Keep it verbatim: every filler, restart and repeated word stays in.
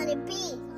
Butterbean.